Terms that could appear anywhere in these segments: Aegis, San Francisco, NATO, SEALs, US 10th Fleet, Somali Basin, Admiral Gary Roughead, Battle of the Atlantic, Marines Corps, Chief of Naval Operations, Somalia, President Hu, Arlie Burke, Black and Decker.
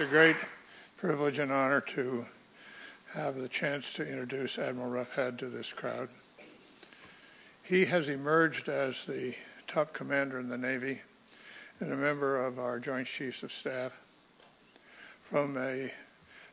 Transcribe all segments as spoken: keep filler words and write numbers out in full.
It's a great privilege and honor to have the chance to introduce Admiral Roughhead to this crowd. He has emerged as the top commander in the Navy and a member of our Joint Chiefs of Staff from a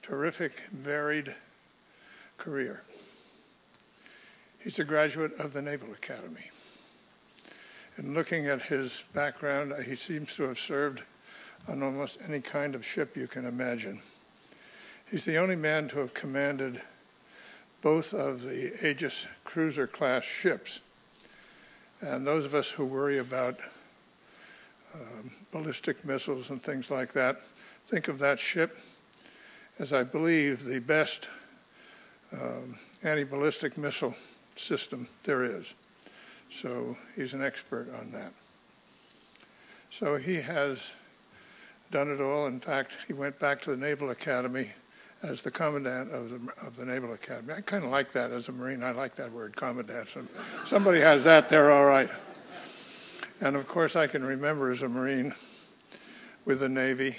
terrific, varied career. He's a graduate of the Naval Academy. And looking at his background, he seems to have served on almost any kind of ship you can imagine. He's the only man to have commanded both of the Aegis cruiser-class ships. And those of us who worry about um, ballistic missiles and things like that, think of that ship as, I believe, the best um, anti-ballistic missile system there is. So he's an expert on that. So he has done it all. In fact, he went back to the Naval Academy as the commandant of the, of the Naval Academy. I kind of like that as a Marine. I like that word, commandant. So somebody has that, they're all right. And of course, I can remember as a Marine with the Navy,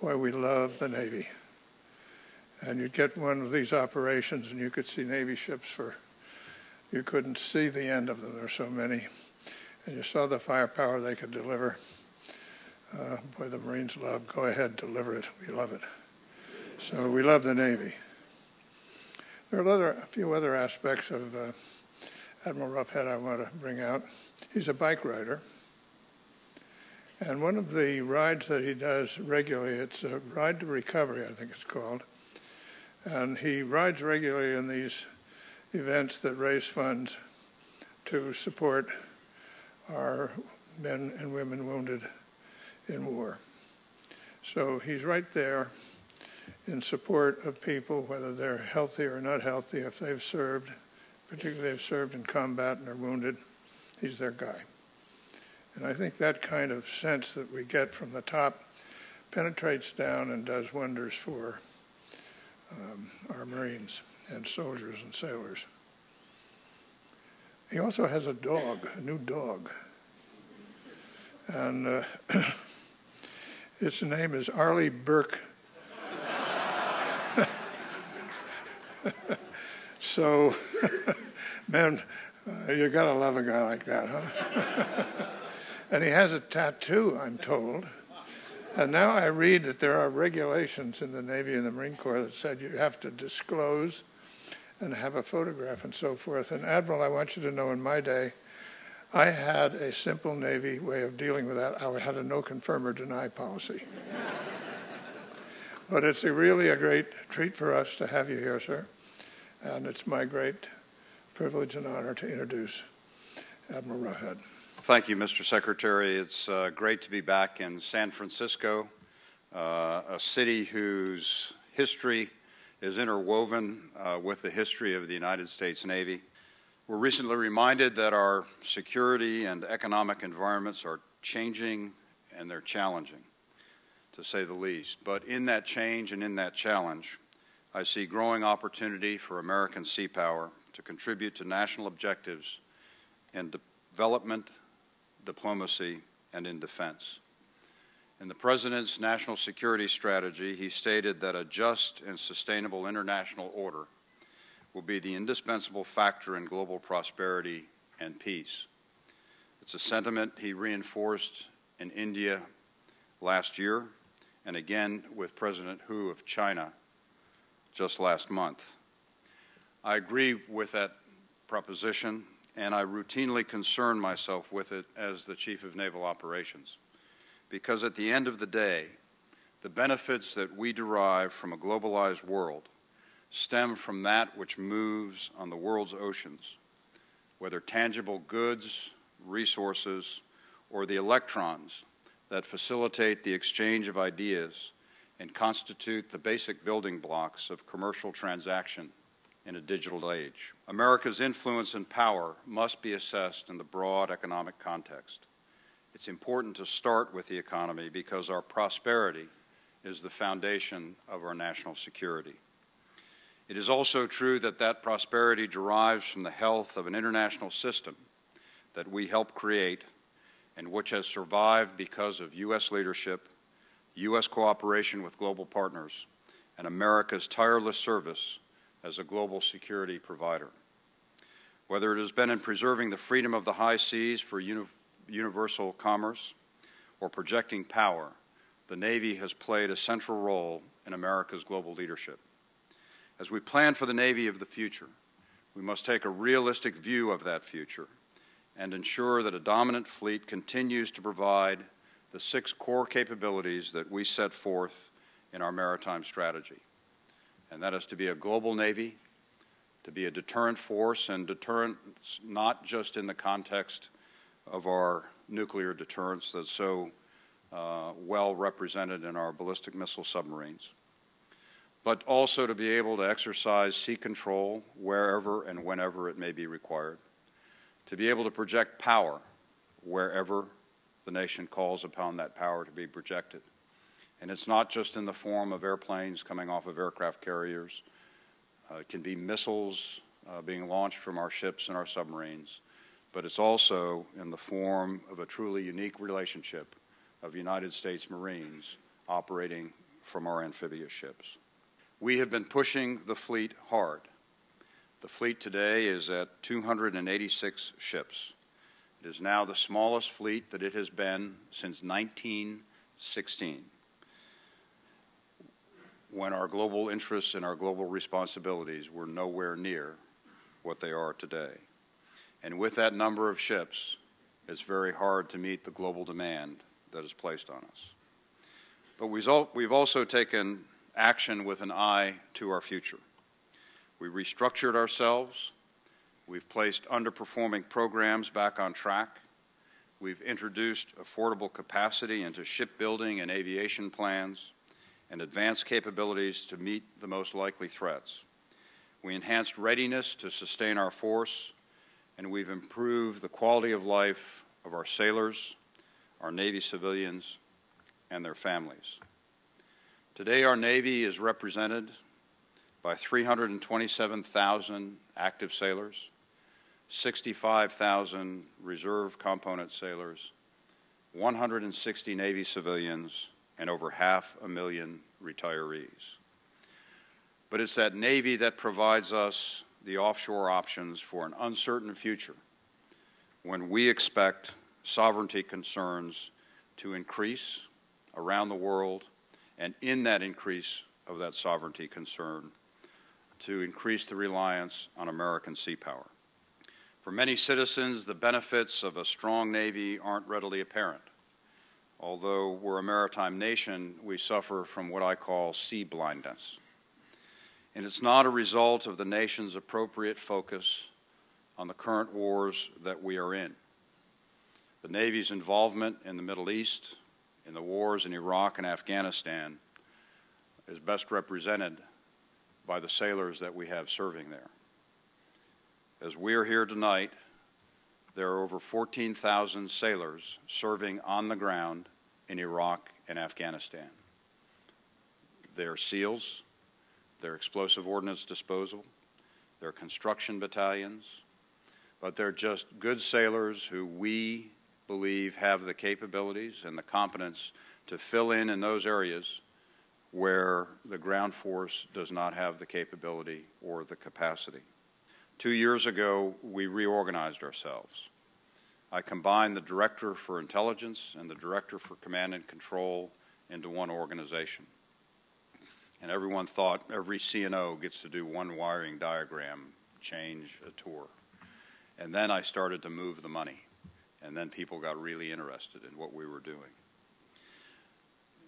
boy, we loved the Navy. And you'd get one of these operations and you could see Navy ships for, you couldn't see the end of them. There were so many. And you saw the firepower they could deliver. Uh, boy, the Marines love, go ahead, deliver it. We love it. So we love the Navy. There are other, a few other aspects of uh, Admiral Roughhead I want to bring out. He's a bike rider. And one of the rides that he does regularly, it's a ride to recovery, I think it's called. And he rides regularly in these events that raise funds to support our men and women wounded in war. So he's right there in support of people, whether they're healthy or not healthy, if they've served, particularly if they've served in combat and are wounded, he's their guy. And I think that kind of sense that we get from the top penetrates down and does wonders for um, our Marines and soldiers and sailors. He also has a dog, a new dog. And uh, its name is Arlie Burke. So, man, uh, you gotta love a guy like that, huh? And he has a tattoo, I'm told. And now I read that there are regulations in the Navy and the Marine Corps that said you have to disclose and have a photograph and so forth. And Admiral, I want you to know in my day, I had a simple Navy way of dealing with that. I had a no confirm or deny policy. But it's a really a great treat for us to have you here, sir. And it's my great privilege and honor to introduce Admiral Roughhead. Thank you, Mister Secretary. It's uh, great to be back in San Francisco, uh, a city whose history is interwoven uh, with the history of the United States Navy. We're recently reminded that our security and economic environments are changing, and they're challenging, to say the least. But in that change and in that challenge, I see growing opportunity for American sea power to contribute to national objectives in development, diplomacy, and in defense. In the President's national security strategy, he stated that a just and sustainable international order will be the indispensable factor in global prosperity and peace. It's a sentiment he reinforced in India last year and again with President Hu of China just last month. I agree with that proposition, and I routinely concern myself with it as the Chief of Naval Operations, because at the end of the day, the benefits that we derive from a globalized world stem from that which moves on the world's oceans, whether tangible goods, resources, or the electrons that facilitate the exchange of ideas and constitute the basic building blocks of commercial transaction in a digital age. America's influence and power must be assessed in the broad economic context. It's important to start with the economy because our prosperity is the foundation of our national security. It is also true that that prosperity derives from the health of an international system that we helped create and which has survived because of U S leadership, U S cooperation with global partners, and America's tireless service as a global security provider. Whether it has been in preserving the freedom of the high seas for uni- universal commerce or projecting power, the Navy has played a central role in America's global leadership. As we plan for the Navy of the future, we must take a realistic view of that future and ensure that a dominant fleet continues to provide the six core capabilities that we set forth in our maritime strategy. And that is to be a global Navy, to be a deterrent force, and deterrent not just in the context of our nuclear deterrence that's so uh, well represented in our ballistic missile submarines, but also to be able to exercise sea control wherever and whenever it may be required, to be able to project power wherever the nation calls upon that power to be projected. And it's not just in the form of airplanes coming off of aircraft carriers. Uh, it can be missiles uh, being launched from our ships and our submarines, but it's also in the form of a truly unique relationship of United States Marines operating from our amphibious ships. We have been pushing the fleet hard. The fleet today is at two hundred eighty-six ships. It is now the smallest fleet that it has been since nineteen sixteen, when our global interests and our global responsibilities were nowhere near what they are today. And with that number of ships, it's very hard to meet the global demand that is placed on us. But we've also taken action with an eye to our future. We restructured ourselves. We've placed underperforming programs back on track. We've introduced affordable capacity into shipbuilding and aviation plans and advanced capabilities to meet the most likely threats. We enhanced readiness to sustain our force, and we've improved the quality of life of our sailors, our Navy civilians, and their families. Today, our Navy is represented by three hundred twenty-seven thousand active sailors, sixty-five thousand reserve component sailors, one hundred sixty Navy civilians, and over half a million retirees. But it's that Navy that provides us the offshore options for an uncertain future when we expect sovereignty concerns to increase around the world, and in that increase of that sovereignty concern, to increase the reliance on American sea power. For many citizens, the benefits of a strong Navy aren't readily apparent. Although we're a maritime nation, we suffer from what I call sea blindness. And it's not a result of the nation's appropriate focus on the current wars that we are in. The Navy's involvement in the Middle East, in the wars in Iraq and Afghanistan, is best represented by the sailors that we have serving there. As we are here tonight, there are over fourteen thousand sailors serving on the ground in Iraq and Afghanistan. They're SEALs, they're explosive ordnance disposal, they're construction battalions, but they're just good sailors who we believe have the capabilities and the competence to fill in in those areas where the ground force does not have the capability or the capacity. Two years ago, we reorganized ourselves. I combined the Director for Intelligence and the Director for Command and Control into one organization. And everyone thought every C and O gets to do one wiring diagram, change a tour. And then I started to move the money. And then people got really interested in what we were doing.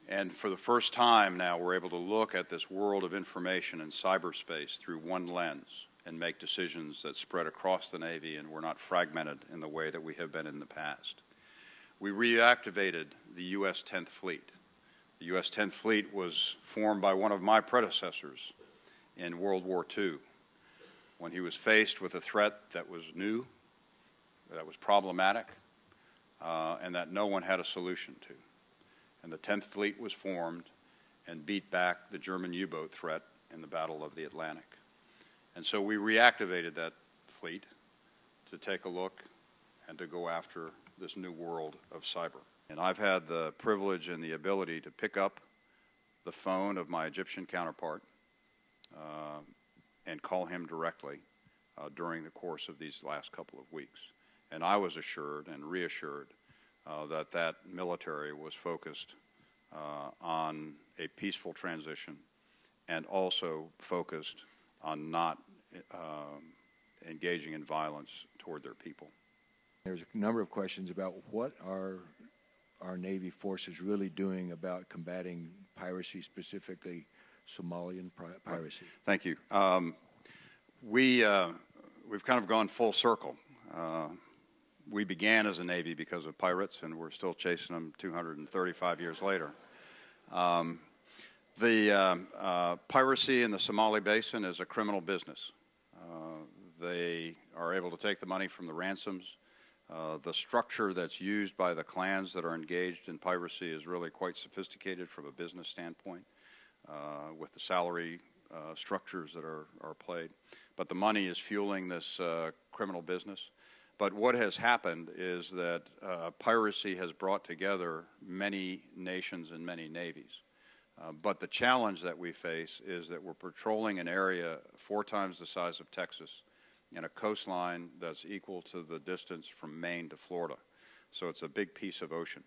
And for the first time now, we're able to look at this world of information and cyberspace through one lens and make decisions that spread across the Navy, and we're not fragmented in the way that we have been in the past. We reactivated the U S tenth Fleet. The U S tenth Fleet was formed by one of my predecessors in World War Two when he was faced with a threat that was new, that was problematic, Uh, and that no one had a solution to. And the tenth Fleet was formed and beat back the German U-boat threat in the Battle of the Atlantic. And so we reactivated that fleet to take a look and to go after this new world of cyber. And I've had the privilege and the ability to pick up the phone of my Egyptian counterpart uh, and call him directly uh, during the course of these last couple of weeks. And I was assured and reassured uh, that that military was focused uh, on a peaceful transition and also focused on not um, engaging in violence toward their people. There's a number of questions about what are our Navy forces really doing about combating piracy, specifically Somalian piracy. Thank you. Um, we, uh, we've kind of gone full circle. Uh, we began as a Navy because of pirates, and we're still chasing them two hundred thirty-five years later. Um, the uh, uh, piracy in the Somali Basin is a criminal business. Uh, they are able to take the money from the ransoms. Uh, the structure that's used by the clans that are engaged in piracy is really quite sophisticated from a business standpoint, uh, with the salary uh, structures that are, are played. But the money is fueling this uh, criminal business. But what has happened is that uh, piracy has brought together many nations and many navies. Uh, but the challenge that we face is that we're patrolling an area four times the size of Texas, and a coastline that's equal to the distance from Maine to Florida. So it's a big piece of ocean.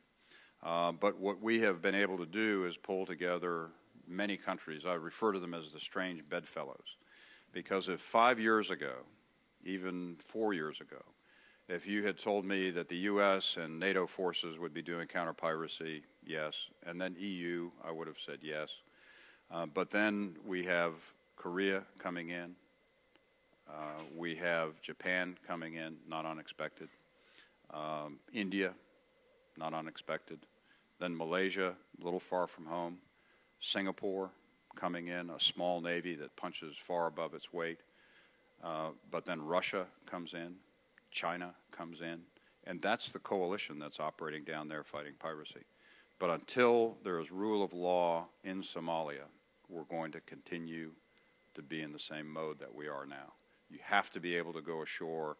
Uh, but what we have been able to do is pull together many countries. I refer to them as the strange bedfellows. Because if five years ago, even four years ago, if you had told me that the U S and NATO forces would be doing counter-piracy, yes. And then E U, I would have said yes. Uh, but then we have Korea coming in. Uh, we have Japan coming in, not unexpected. Um, India, not unexpected. Then Malaysia, a little far from home. Singapore coming in, a small navy that punches far above its weight. Uh, but then Russia comes in, China comes in, and that's the coalition that's operating down there fighting piracy. But until there is rule of law in Somalia, we're going to continue to be in the same mode that we are now. You have to be able to go ashore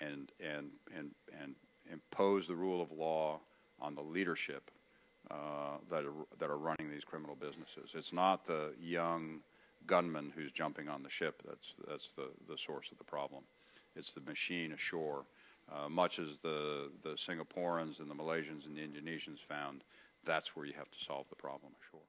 and, and, and, and impose the rule of law on the leadership uh, that, are, that are running these criminal businesses. It's not the young gunman who's jumping on the ship that's, that's the, the source of the problem. It's the machine ashore, uh, much as the, the Singaporeans and the Malaysians and the Indonesians found. That's where you have to solve the problem ashore.